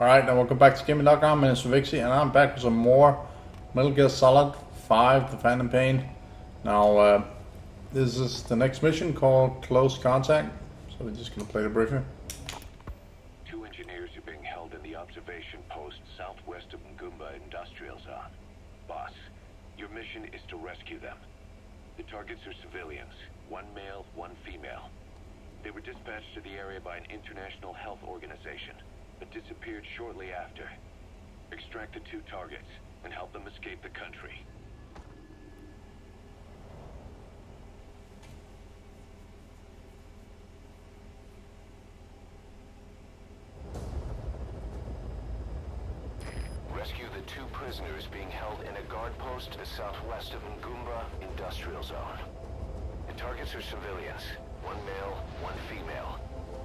Alright, now welcome back to Gaming.com. My name is Revixy, and I'm back with some more Metal Gear Solid V: The Phantom Pain. Now, this is the next mission called Close Contact, so we're just going to play the briefing. Two engineers are being held in the observation post southwest of Nzumba Industrial Zone. Boss, your mission is to rescue them. The targets are civilians, one male, one female. They were dispatched to the area by an international health organization, but disappeared shortly after. Extract the two targets and help them escape the country. Rescue the two prisoners being held in a guard post southwest of Ngumba Industrial Zone. The targets are civilians. One male, one female.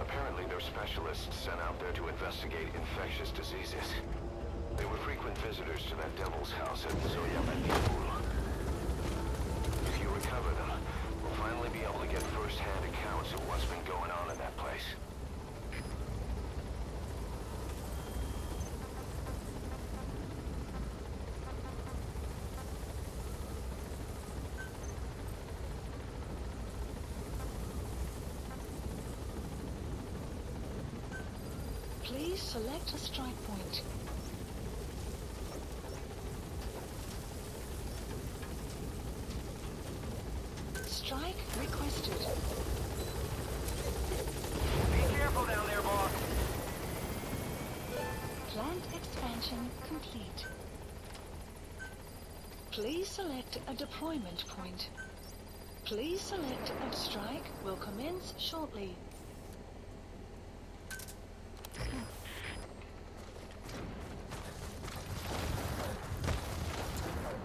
Apparently they're specialists sent out there to investigate infectious diseases. They were frequent visitors to that devil's house at Zoyamanibul. If you recover them, we'll finally be able to get first-hand accounts of what's been going on in that place. Please select a strike point. Strike requested. Be careful down there, boss. Plant expansion complete. Please select a deployment point. Please select a strike will commence shortly.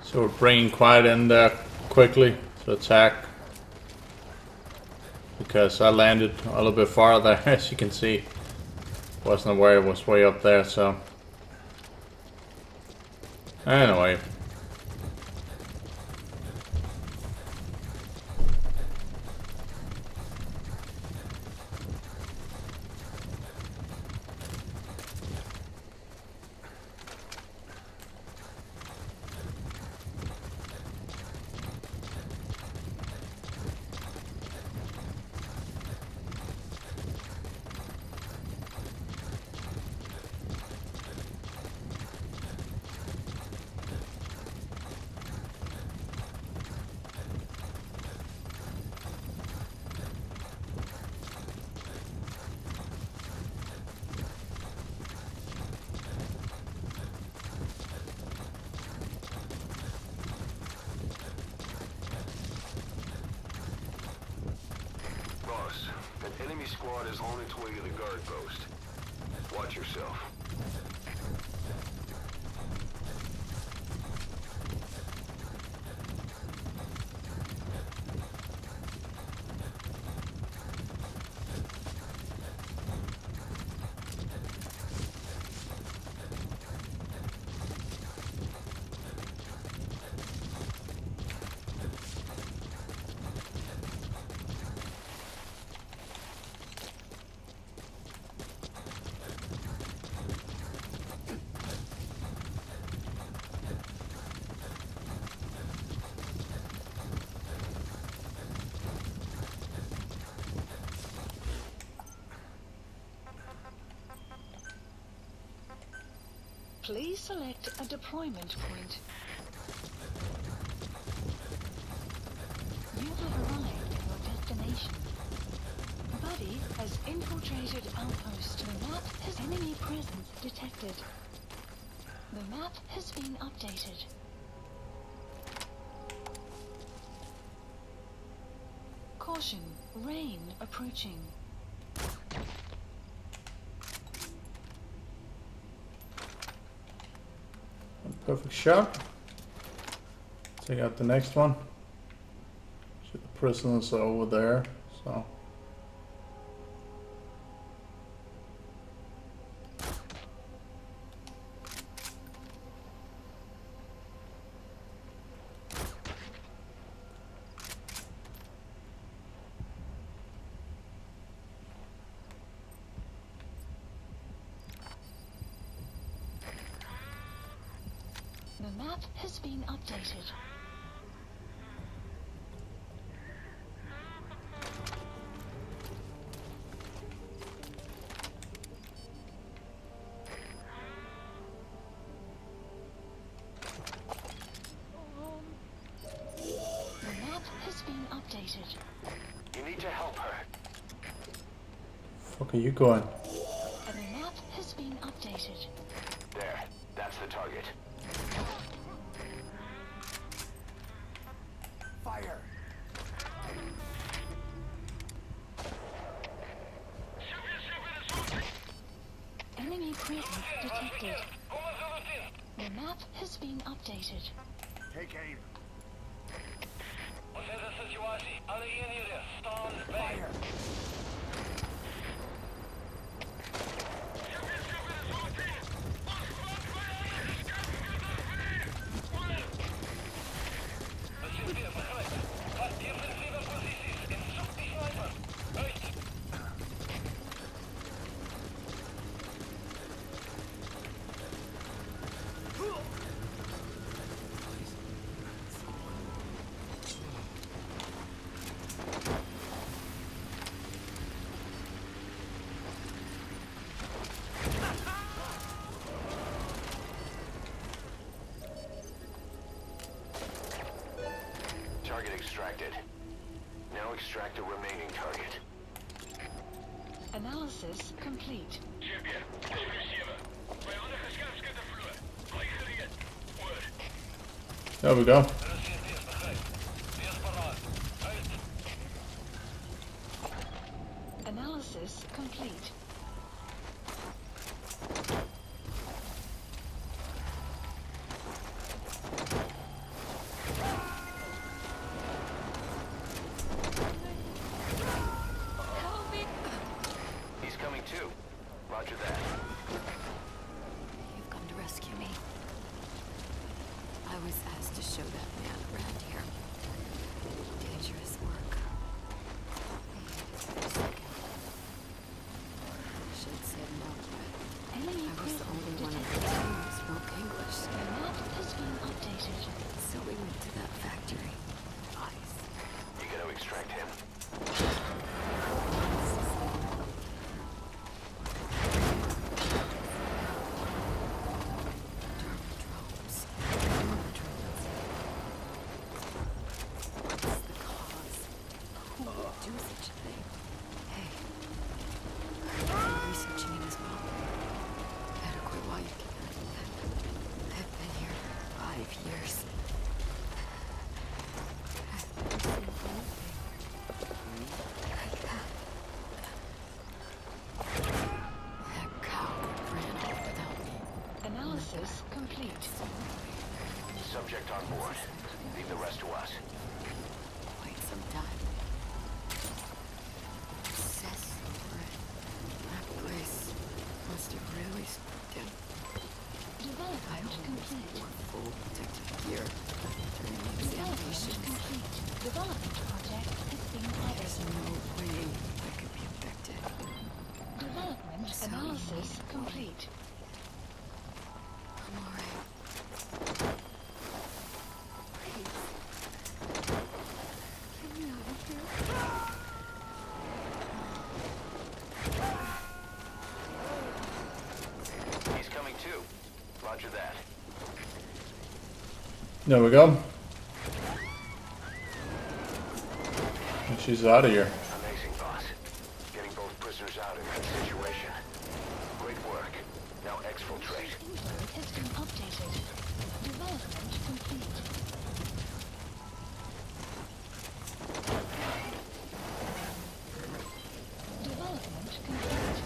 So we're bringing quiet in there quickly to attack, because I landed a little bit farther, as you can see. Wasn't aware it was way up there, so anyway. Enemy squad is on its way to the guard post. Watch yourself. Please select a deployment point. You have arrived at your destination. Buddy has infiltrated outpost. The map has enemy presence detected. The map has been updated. Caution, rain approaching. Perfect shot. Take out the next one. So the prisoners are over there, so. map has been updated. You need to help her. Fuck are you going? The map has been updated. There, that's the target. Fire. Enemy presence detected. The map has been updated. Take aim. Fire. Target extracted. Now extract the remaining target. Analysis complete. There we go. Analysis complete. Subject on board. Leave the rest to us. Wait some time. Obsessed over it. That place must have really spooked him. Development complete. Full protective gear. During the examination. Complete. Development project has been added. There's no way I could be affected. Development analysis complete. There we go. And she's out of here. Amazing, boss. Getting both prisoners out in that situation. Great work. Now exfiltrate. Input has been updated. Development complete. Development complete.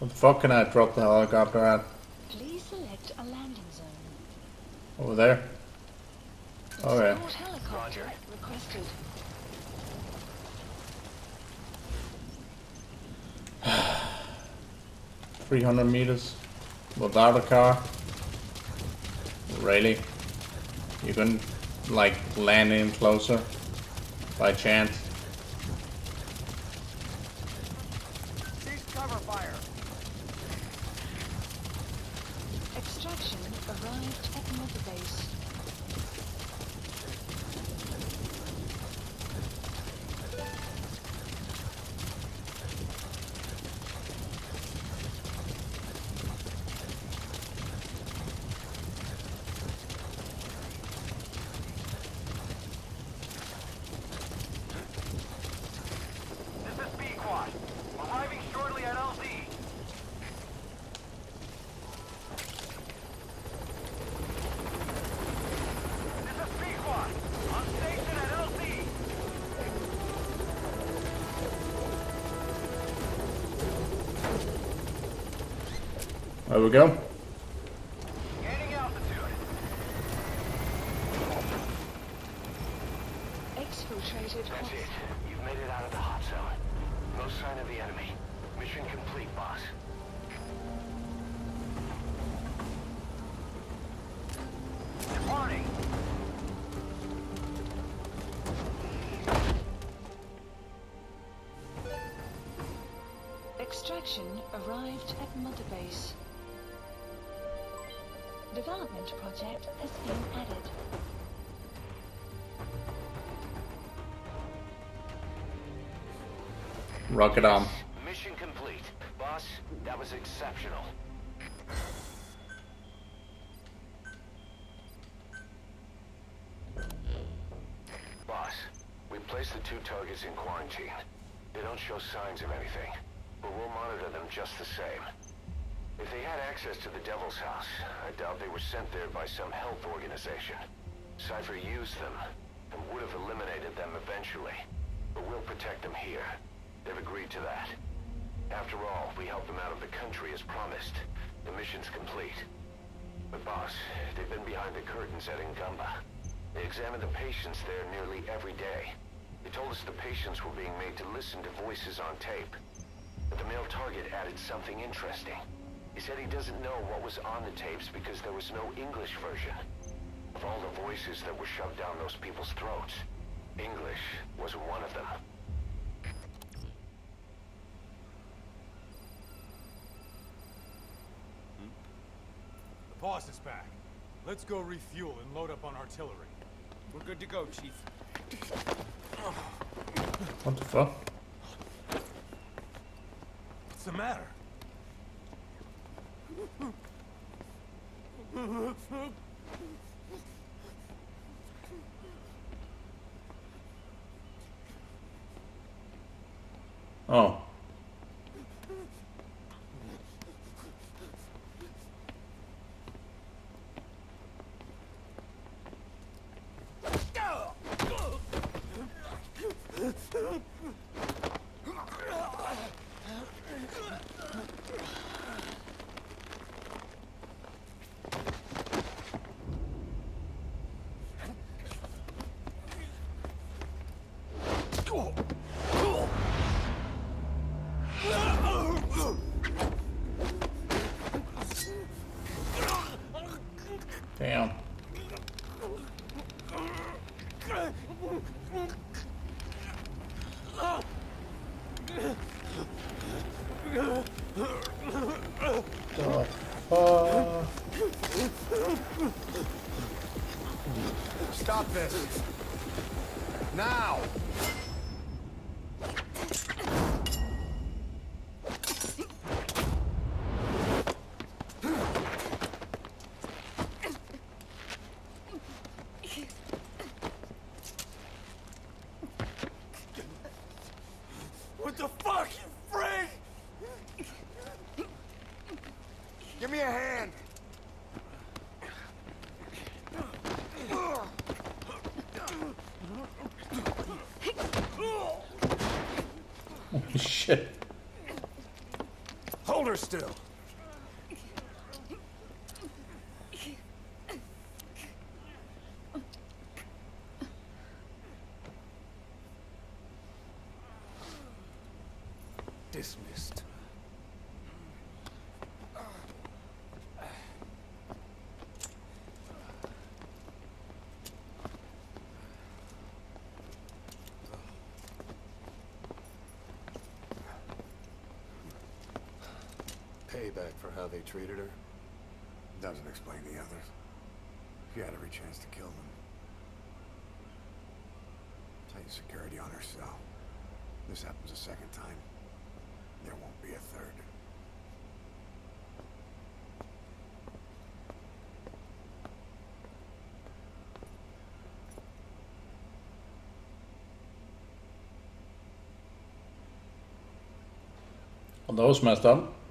What the fuck can I drop the helicopter at? Please select a landing zone. Over there? Oh yeah. Roger. Requested. $300 meters without a car? Really? You couldn't like land in closer? By chance? There we go. Gaining altitude. Exfiltrated. That's it. You've made it out of the hot zone. No sign of the enemy. Mission complete, boss. Warning. Extraction arrived at Mother Base. Development project has been added. Rocket arm. Mission complete. Boss, that was exceptional. Boss, we placed the two targets in quarantine. They don't show signs of anything, but we'll monitor them just the same. If they had access to the Devil's House, I doubt they were sent there by some health organization. Cypher used them and would have eliminated them eventually, but we'll protect them here. They've agreed to that. After all, we helped them out of the country as promised. The mission's complete. But boss, they've been behind the curtains at Ngumba. They examined the patients there nearly every day. They told us the patients were being made to listen to voices on tape. But the male target added something interesting. He said he doesn't know what was on the tapes because there was no English version. Of all the voices that were shoved down those people's throats, English was one of them. The boss is back. Let's go refuel and load up on artillery. We're good to go, Chief. What the fuck? What's the matter? Oh. Damn. Stop this. Now. Shit. Hold her still. Dismissed. Payback for how they treated her. Doesn't explain the others. She had every chance to kill them. Tight security on her cell. This happens a second time. There won't be a third. Well, that was messed up.